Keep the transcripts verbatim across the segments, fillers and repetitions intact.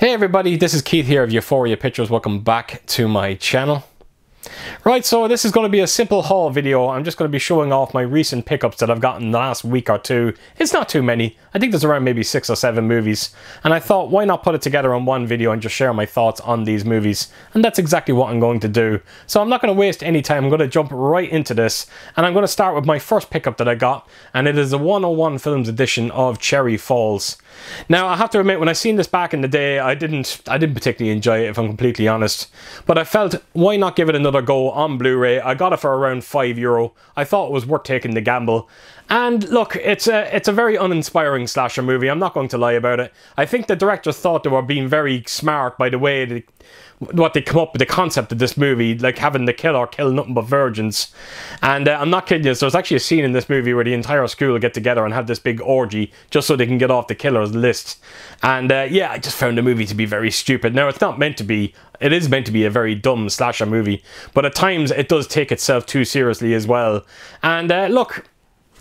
Hey everybody, this is Keith here of Euphoria Pictures. Welcome back to my channel. Right, so this is going to be a simple haul video. I'm just going to be showing off my recent pickups that I've gotten the last week or two. It's not too many. I think there's around maybe six or seven movies. And I thought, why not put it together on one video and just share my thoughts on these movies? And that's exactly what I'm going to do. So I'm not going to waste any time. I'm going to jump right into this. And I'm going to start with my first pickup that I got. And it is the one oh one Films edition of Cherry Falls. Now, I have to admit, when I seen this back in the day, I didn't I didn't particularly enjoy it, if I'm completely honest. But I felt, why not give it another go on Blu-ray? I got it for around five euro. I thought it was worth taking the gamble. And look, it's a, it's a very uninspiring slasher movie. I'm not going to lie about it. I think the directors thought they were being very smart by the way they, what they come up with the concept of this movie, like having the killer kill nothing but virgins. And uh, I'm not kidding you, so there's actually a scene in this movie where the entire school get together and have this big orgy just so they can get off the killer's list. And uh, yeah, I just found the movie to be very stupid. Now, it's not meant to be. It is meant to be a very dumb slasher movie, but at times it does take itself too seriously as well. And uh, look,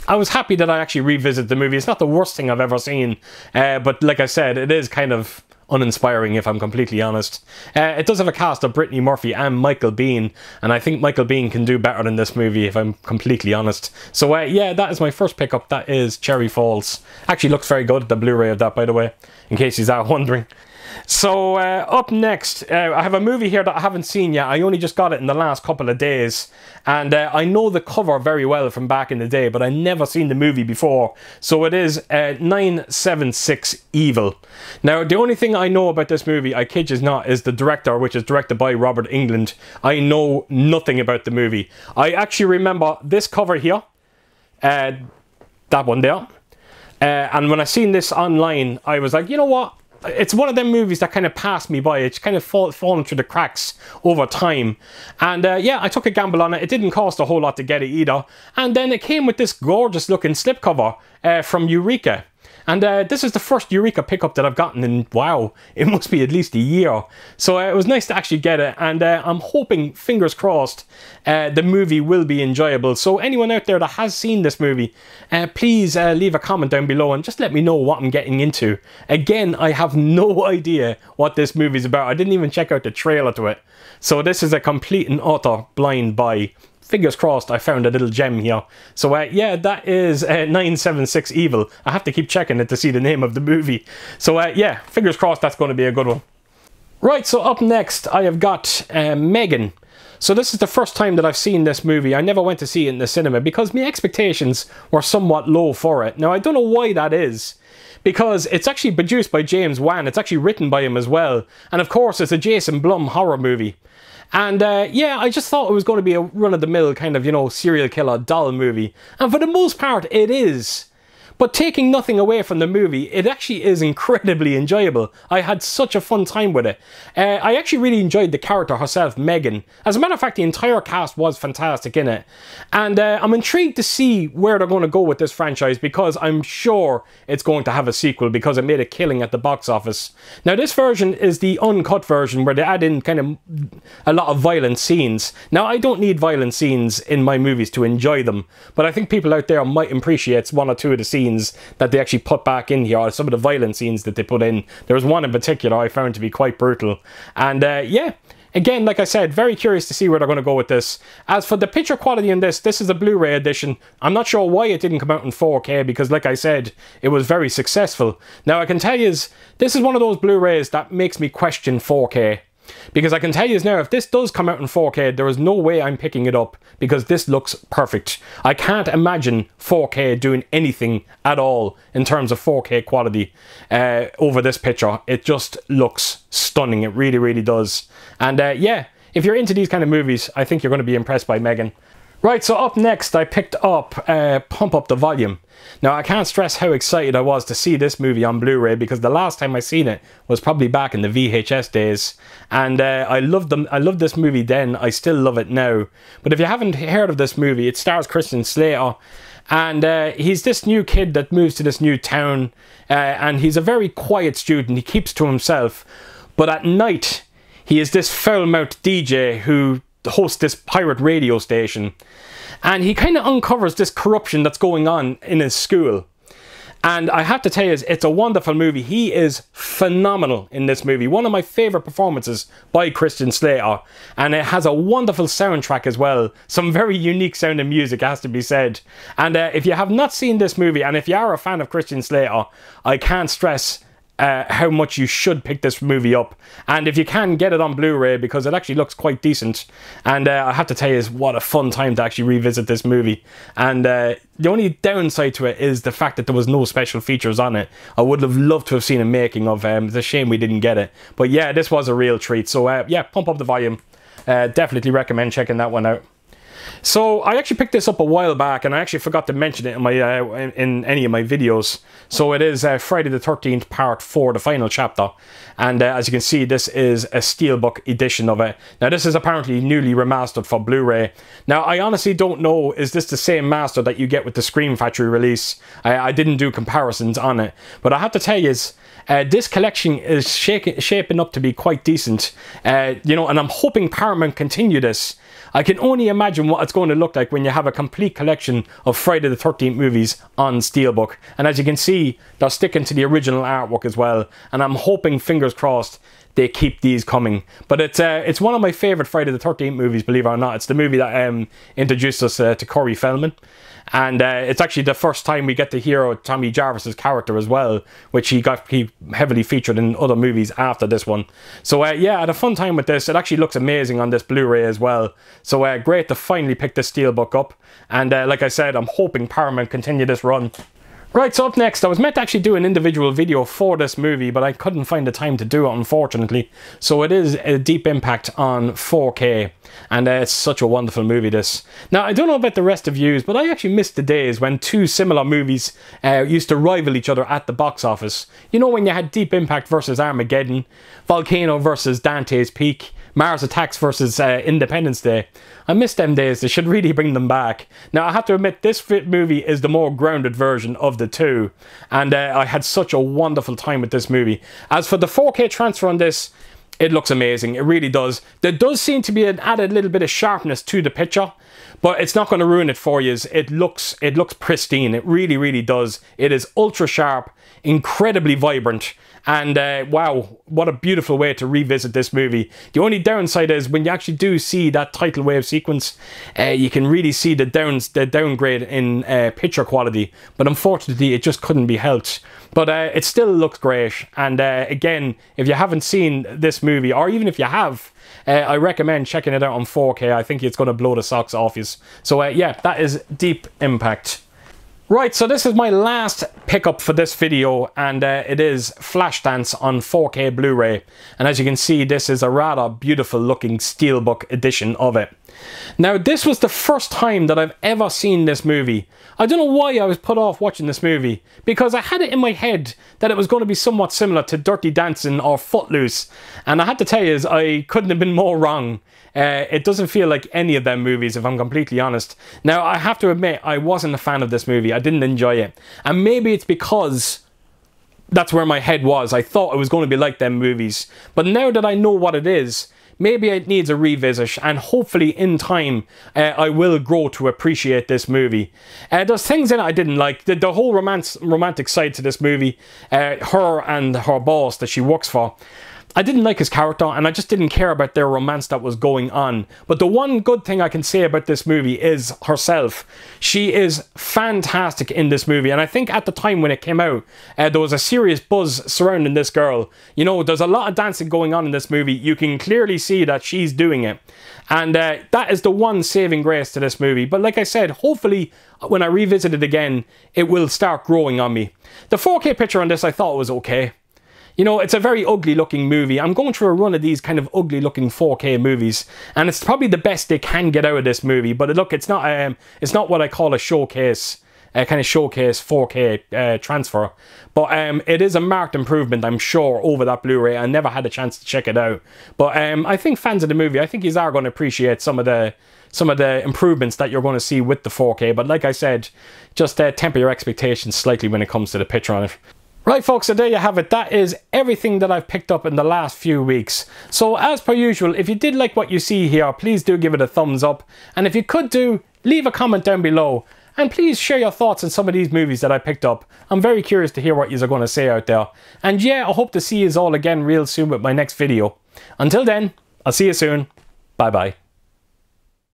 I was happy that I actually revisited the movie. It's not the worst thing I've ever seen, uh, but like I said, it is kind of uninspiring if I'm completely honest. Uh, it does have a cast of Brittany Murphy and Michael Bean, and I think Michael Bean can do better than this movie if I'm completely honest. So uh, yeah, that is my first pickup. That is Cherry Falls. Actually looks very good, the Blu-ray of that, by the way, in case you're out wondering. So uh, up next, uh, I have a movie here that I haven't seen yet. I only just got it in the last couple of days. And uh, I know the cover very well from back in the day, but I never seen the movie before. So it is uh, nine seven six Evil. Now, the only thing I know about this movie, I kid you not, is the director, which is directed by Robert England. I know nothing about the movie. I actually remember this cover here, uh, that one there. Uh, and when I seen this online, I was like, you know what? It's one of them movies that kind of passed me by. It's kind of fall, fallen through the cracks over time. And uh, yeah, I took a gamble on it. It didn't cost a whole lot to get it either. And then it came with this gorgeous looking slipcover uh, from Eureka. And uh, this is the first Eureka pickup that I've gotten in, wow, it must be at least a year. So uh, it was nice to actually get it. And uh, I'm hoping, fingers crossed, uh, the movie will be enjoyable. So anyone out there that has seen this movie, uh, please uh, leave a comment down below and just let me know what I'm getting into. Again, I have no idea what this movie's about. I didn't even check out the trailer to it. So this is a complete and utter blind buy. Fingers crossed I found a little gem here. So uh, yeah, that is uh, nine seven six Evil. I have to keep checking it to see the name of the movie. So uh, yeah, fingers crossed that's going to be a good one. Right, so up next I have got uh, Megan. So this is the first time that I've seen this movie. I never went to see it in the cinema because my expectations were somewhat low for it. Now, I don't know why that is, because it's actually produced by James Wan. It's actually written by him as well. And of course, it's a Jason Blum horror movie. And uh, yeah, I just thought it was going to be a run-of-the-mill kind of, you know, serial killer doll movie. And for the most part, it is. But taking nothing away from the movie, it actually is incredibly enjoyable. I had such a fun time with it. Uh, I actually really enjoyed the character herself, Megan. As a matter of fact, the entire cast was fantastic in it. And uh, I'm intrigued to see where they're going to go with this franchise, because I'm sure it's going to have a sequel because it made a killing at the box office. Now, this version is the uncut version where they add in kind of a lot of violent scenes. Now, I don't need violent scenes in my movies to enjoy them, but I think people out there might appreciate one or two of the scenes that they actually put back in here, or some of the violent scenes that they put in. There was one in particular I found to be quite brutal. And uh, yeah, again, like I said, very curious to see where they're going to go with this. As for the picture quality in this, this is a Blu-ray edition. I'm not sure why it didn't come out in four K, because like I said, it was very successful. Now, I can tell you, this is one of those Blu-rays that makes me question four K. Because I can tell you now, if this does come out in four K, there is no way I'm picking it up, because this looks perfect. I can't imagine four K doing anything at all in terms of four K quality uh, over this picture. It just looks stunning. It really, really does. And uh, yeah, if you're into these kind of movies, I think you're going to be impressed by Megan. Right, so up next I picked up uh, Pump Up The Volume. Now, I can't stress how excited I was to see this movie on Blu-ray, because the last time I seen it was probably back in the V H S days. And uh, I loved them. I loved this movie then, I still love it now. But if you haven't heard of this movie, it stars Christian Slater. And uh, he's this new kid that moves to this new town. Uh, and he's a very quiet student, he keeps to himself. But at night, he is this foul-mouthed D J who host this pirate radio station, and he kind of uncovers this corruption that's going on in his school. And I have to tell you, it's a wonderful movie. He is phenomenal in this movie. One of my favourite performances by Christian Slater. And it has a wonderful soundtrack as well. Some very unique sound and music, has to be said. And uh, if you have not seen this movie, and if you are a fan of Christian Slater, I can't stress Uh, how much you should pick this movie up. And if you can, get it on Blu-ray, because it actually looks quite decent. And uh, I have to tell you, what a fun time to actually revisit this movie. And uh, the only downside to it is the fact that there was no special features on it. I would have loved to have seen a making of. Um, it's a shame we didn't get it. But yeah, this was a real treat. So uh, yeah, Pump Up the Volume. Uh, definitely recommend checking that one out. So I actually picked this up a while back, and I actually forgot to mention it in my uh, in, in any of my videos. So it is uh, Friday the thirteenth Part four, the final chapter. And uh, as you can see, this is a steelbook edition of it. Now this is apparently newly remastered for Blu-ray. Now I honestly don't know, is this the same master that you get with the Scream Factory release? I, I didn't do comparisons on it. But I have to tell you, uh, this collection is shaking, shaping up to be quite decent. Uh, you know, and I'm hoping Paramount continue this. I can only imagine what it's going to look like when you have a complete collection of Friday the thirteenth movies on steelbook. And as you can see, they're sticking to the original artwork as well. And I'm hoping, fingers crossed, they keep these coming. But it's uh, it's one of my favourite Friday the thirteenth movies, believe it or not. It's the movie that um, introduced us uh, to Corey Feldman. And uh, it's actually the first time we get to hear Tommy Jarvis's character as well, which he got he heavily featured in other movies after this one. So uh, yeah, I had a fun time with this. It actually looks amazing on this Blu-ray as well. So uh, great to finally pick this steelbook up. And uh, like I said, I'm hoping Paramount continue this run. Right, so up next, I was meant to actually do an individual video for this movie, but I couldn't find the time to do it, unfortunately. So it is a Deep Impact on four K, and uh, it's such a wonderful movie, this. Now, I don't know about the rest of yous, but I actually missed the days when two similar movies uh, used to rival each other at the box office. You know, when you had Deep Impact versus Armageddon, Volcano versus Dante's Peak, Mars Attacks versus uh, Independence Day. I miss them days. They should really bring them back. Now, I have to admit, this movie is the more grounded version of the two. And uh, I had such a wonderful time with this movie. As for the four K transfer on this, it looks amazing. It really does. There does seem to be an added little bit of sharpness to the picture, but it's not going to ruin it for you. It looks, it looks pristine. It really, really does. It is ultra sharp, incredibly vibrant. And uh, wow, what a beautiful way to revisit this movie. The only downside is when you actually do see that tidal wave sequence, uh, you can really see the, downs, the downgrade in uh, picture quality. But unfortunately, it just couldn't be helped. But uh, it still looks great. And uh, again, if you haven't seen this movie, or even if you have, uh, I recommend checking it out on four K. I think it's going to blow the socks off you. So uh, yeah, that is Deep Impact. Right, so this is my last pickup for this video, and uh, it is Flashdance on four K Blu-ray. And as you can see, this is a rather beautiful looking steelbook edition of it. Now, this was the first time that I've ever seen this movie. I don't know why I was put off watching this movie, because I had it in my head that it was going to be somewhat similar to Dirty Dancing or Footloose. And I had to tell you, I couldn't have been more wrong. Uh, it doesn't feel like any of them movies, if I'm completely honest. Now, I have to admit, I wasn't a fan of this movie. I didn't enjoy it. And maybe it's because that's where my head was. I thought it was going to be like them movies. But now that I know what it is, maybe it needs a revisit, and hopefully in time uh, I will grow to appreciate this movie. Uh, there's things in it I didn't like. The, the whole romance, romantic side to this movie, uh, her and her boss that she works for, I didn't like his character, and I just didn't care about their romance that was going on. But the one good thing I can say about this movie is herself. She is fantastic in this movie, and I think at the time when it came out, uh, there was a serious buzz surrounding this girl. You know, there's a lot of dancing going on in this movie. You can clearly see that she's doing it. And uh, that is the one saving grace to this movie. But like I said, hopefully when I revisit it again, it will start growing on me. The four K picture on this I thought was okay. You know, it's a very ugly looking movie. I'm going through a run of these kind of ugly looking four K movies, and it's probably the best they can get out of this movie. But look, it's not um, it's not what I call a showcase, a kind of showcase four K uh, transfer. But um, it is a marked improvement, I'm sure, over that Blu-ray. I never had a chance to check it out. But um, I think fans of the movie, I think you are going to appreciate some of the some of the improvements that you're going to see with the four K. But like I said, just uh, temper your expectations slightly when it comes to the picture on it. Right folks, so there you have it. That is everything that I've picked up in the last few weeks. So as per usual, if you did like what you see here, please do give it a thumbs up. And if you could do, leave a comment down below. And please share your thoughts on some of these movies that I picked up. I'm very curious to hear what yous are going to say out there. And yeah, I hope to see yous all again real soon with my next video. Until then, I'll see you soon. Bye bye.